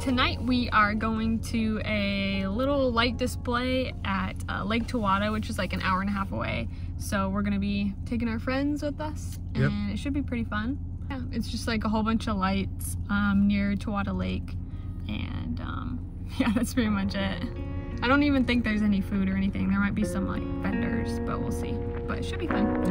Tonight we are going to a little light display at Lake Towada, which is like an hour and a half away. So we're gonna be taking our friends with us, and It should be pretty fun. Yeah, it's just like a whole bunch of lights near Towada Lake, and yeah, that's pretty much it. I don't even think there's any food or anything. There might be some like vendors, but we'll see. But it should be fun.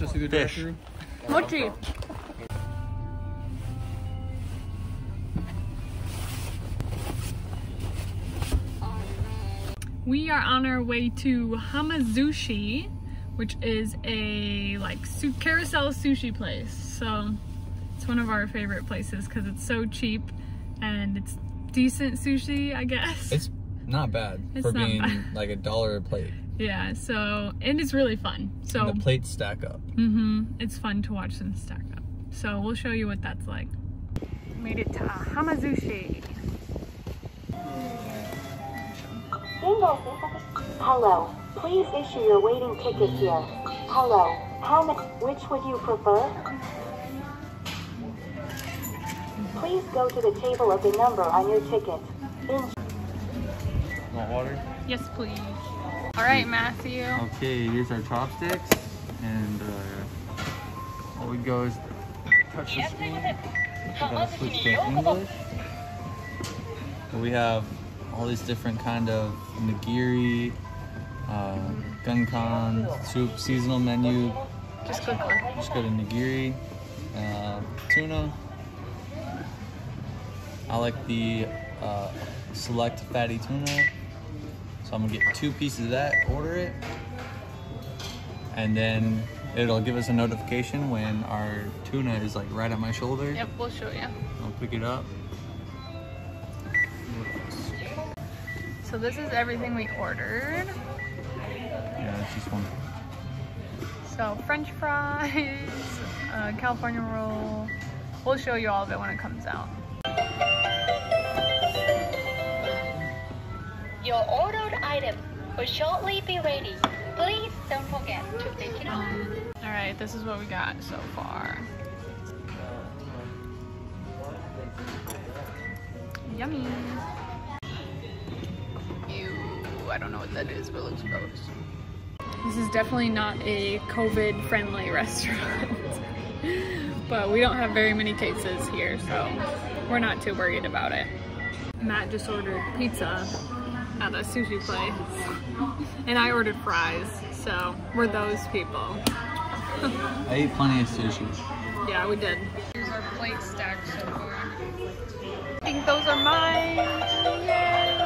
Through the drive-thru. Mochi. We are on our way to Hamazushi, which is a like carousel sushi place. So it's one of our favorite places because it's so cheap and it's decent sushi, I guess. It's not bad for being like $1 a plate. Yeah, so, and it's really fun. So and the plates stack up. Mm-hmm. It's fun to watch them stack up. So we'll show you what that's like. Made it to Hamazushi. Hello. Please issue your waiting ticket here. Hello. How much? Which would you prefer? Please go to the table of the number on your ticket. Want water? Yes, please. All right, Matthew. Okay, here's our chopsticks, and all we go is touch the screen. We gotta switch to English. And we have all these different kind of nigiri, gunkan, soup, seasonal menu. Just go to nigiri, tuna. I like the select fatty tuna. So I'm gonna get 2 pieces of that, order it, and then it'll give us a notification when our tuna is like right at my shoulder. Yep, we'll show you. I'll pick it up. So this is everything we ordered. Yeah, it's just one. So French fries, California roll. We'll show you all of it when it comes out. Your ordered item will shortly be ready. Please don't forget to take it off. Alright, this is what we got so far. Yummy. Ew, I don't know what that is, but it looks gross. This is definitely not a COVID-friendly restaurant. But we don't have very many cases here, so we're not too worried about it. Matt just ordered pizza at a sushi place. And I ordered fries, so we're those people. I ate plenty of sushi. Yeah, we did. Here's our plate stacked so far. I think those are mine. Yay!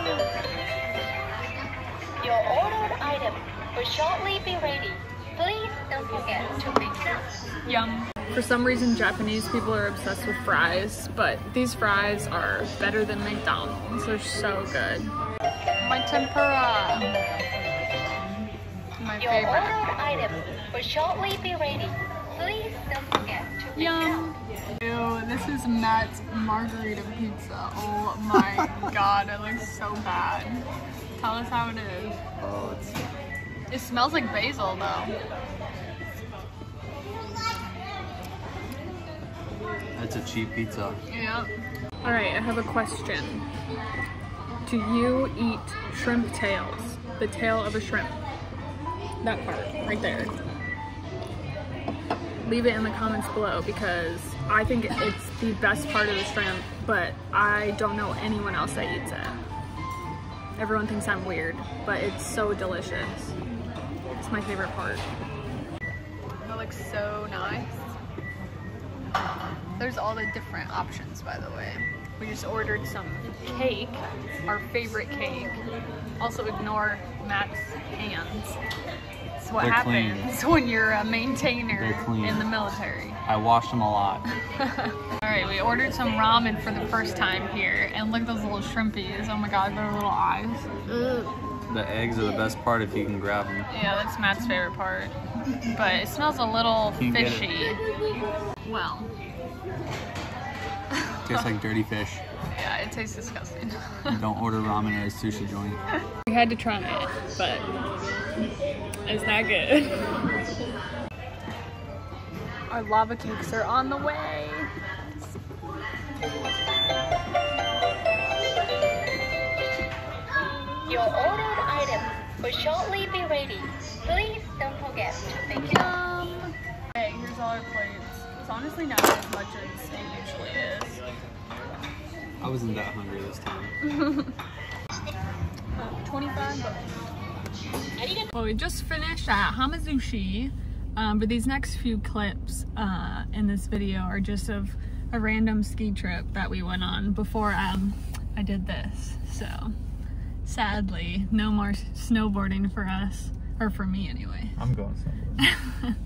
Your ordered item will shortly be ready. Please don't forget to pick it up. Yum. For some reason, Japanese people are obsessed with fries, but these fries are better than McDonald's. They're so good. My tempura. My favorite. Your ordered item will shortly be ready. Please don't forget to pick Yum. It up. Ew, this is Matt's margarita pizza. Oh my god, it looks so bad. Tell us how it is. Oh, it smells like basil though. That's a cheap pizza. Yeah. Alright, I have a question. Do you eat shrimp tails? The tail of a shrimp. That part, right there. Leave it in the comments below because I think it's the best part of the shrimp, but I don't know anyone else that eats it. Everyone thinks I'm weird, but it's so delicious. It's my favorite part. That looks so nice. There's all the different options, by the way. We just ordered some cake, our favorite cake. Also ignore Matt's hands. It's what happens when you're a maintainer in the military. I wash them a lot. Alright, we ordered some ramen for the first time here. And look at those little shrimpies. Oh my god, their little eyes. Ugh. The eggs are the best part if you can grab them. Yeah, that's Matt's favorite part. But it smells a little fishy. Well. Tastes like dirty fish. Yeah, it tastes disgusting. Don't order ramen at a sushi joint. We had to try it, but it's not good. Our lava cakes are on the way. Your ordered item will shortly be ready. Please don't forget to pick it up. Okay, here's all our plates. It's honestly not as much as it usually is. I wasn't that hungry this time. 25 bucks. Well, we just finished at Hamazushi, but these next few clips in this video are just of a random ski trip that we went on before I did this, so. Sadly, no more snowboarding for us, or for me anyway. I'm going snowboarding.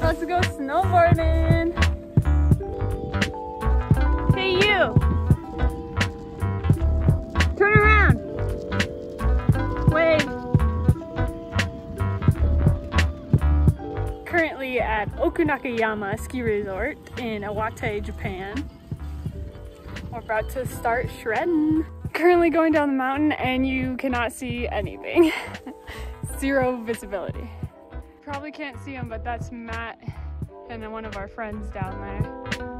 Let's go snowboarding. Hey you. Turn around. Wave. Currently at Okunakeyama Ski Resort in Iwate, Japan. We're about to start shredding. Currently going down the mountain and you cannot see anything. Zero visibility. Probably can't see him, but that's Matt and one of our friends down there.